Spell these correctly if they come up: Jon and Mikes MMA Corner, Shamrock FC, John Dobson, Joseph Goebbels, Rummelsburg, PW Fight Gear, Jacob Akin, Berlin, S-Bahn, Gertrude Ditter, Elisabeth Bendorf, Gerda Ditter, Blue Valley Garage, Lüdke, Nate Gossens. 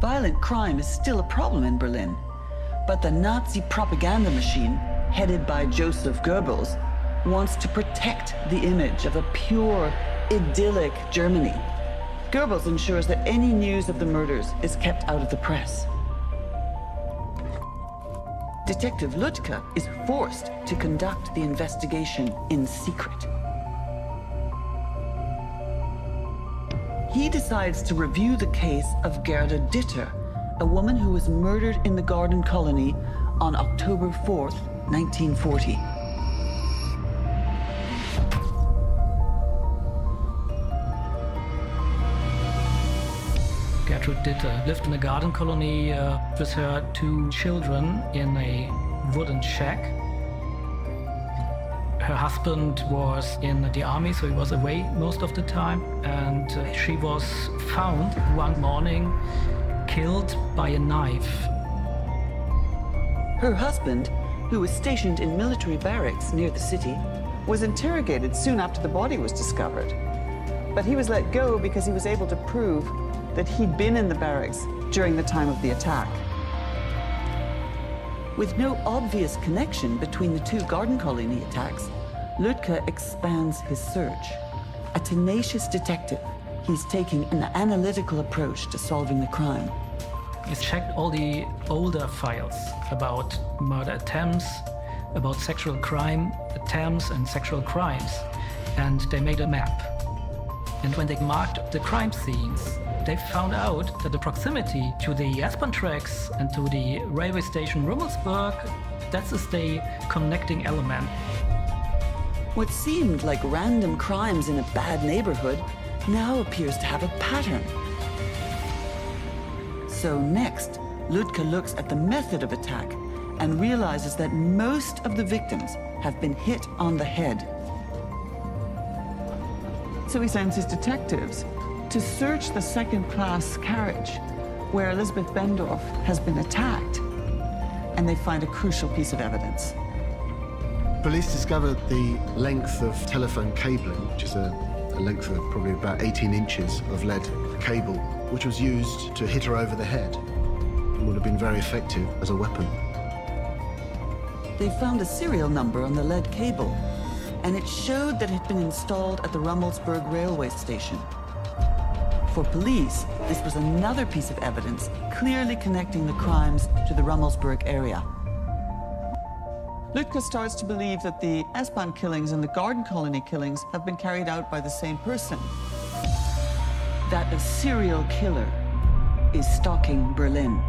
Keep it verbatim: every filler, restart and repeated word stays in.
Violent crime is still a problem in Berlin, but the Nazi propaganda machine, headed by Joseph Goebbels, wants to protect the image of a pure, idyllic Germany. Goebbels ensures that any news of the murders is kept out of the press. Detective Lüdke is forced to conduct the investigation in secret. He decides to review the case of Gerda Ditter, a woman who was murdered in the garden colony on October fourth, nineteen forty. Gertrude Ditter lived in a garden colony uh, with her two children in a wooden shack. Her husband was in the army, so he was away most of the time, and uh, she was found one morning killed by a knife. Her husband, who was stationed in military barracks near the city, was interrogated soon after the body was discovered. But he was let go because he was able to prove that he'd been in the barracks during the time of the attack. With no obvious connection between the two garden colony attacks, Lüdke expands his search. A tenacious detective, he's taking an analytical approach to solving the crime. He's checked all the older files about murder attempts, about sexual crime attempts and sexual crimes, and they made a map. And when they marked the crime scenes, they found out that the proximity to the S-Bahn tracks and to the railway station Rummelsburg, that is the connecting element. What seemed like random crimes in a bad neighborhood now appears to have a pattern. So next, Lüdke looks at the method of attack and realizes that most of the victims have been hit on the head. So he sends his detectives to search the second-class carriage where Elisabeth Bendorf has been attacked, and they find a crucial piece of evidence. Police discovered the length of telephone cabling, which is a, a length of probably about eighteen inches of lead cable, which was used to hit her over the head. It would have been very effective as a weapon. They found a serial number on the lead cable, and it showed that it had been installed at the Rummelsburg railway station. For police, this was another piece of evidence clearly connecting the crimes to the Rummelsburg area. Lüdke starts to believe that the S-Bahn killings and the garden colony killings have been carried out by the same person. That a serial killer is stalking Berlin.